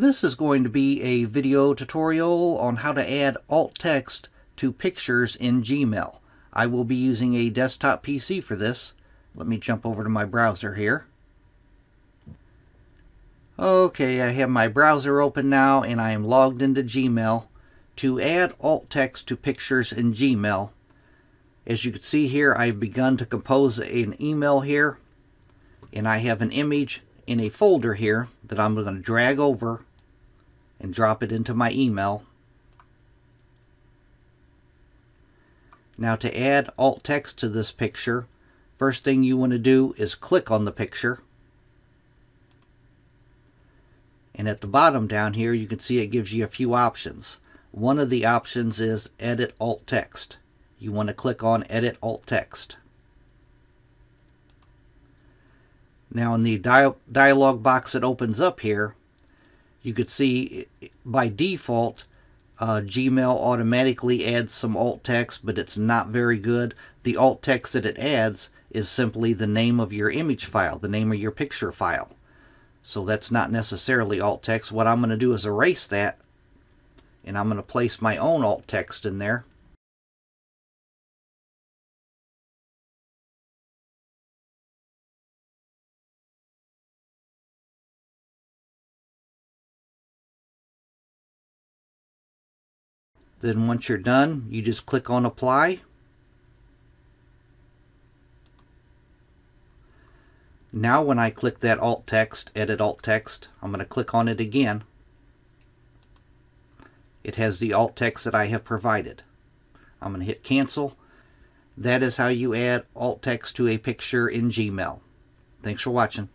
This is going to be a video tutorial on how to add alt text to pictures in Gmail. I will be using a desktop PC for this. Let me jump over to my browser here. Okay, I have my browser open now and I am logged into Gmail. To add alt text to pictures in Gmail, as you can see here, I've begun to compose an email here, and I have an image in a folder here that I'm going to drag over and drop it into my email. Now to add alt text to this picture, first thing you want to do is click on the picture. And at the bottom down here, you can see it gives you a few options. One of the options is edit alt text. You want to click on edit alt text. Now in the dialog box that opens up here, you could see by default Gmail automatically adds some alt text, but it's not very good. The alt text that it adds is simply the name of your image file, the name of your picture file. So that's not necessarily alt text. What I'm going to do is erase that, and I'm going to place my own alt text in there. Then once you're done, you just click on apply. Now when I click that alt text, edit alt text, I'm going to click on it again. It has the alt text that I have provided. I'm going to hit cancel. That is how you add alt text to a picture in Gmail. Thanks for watching.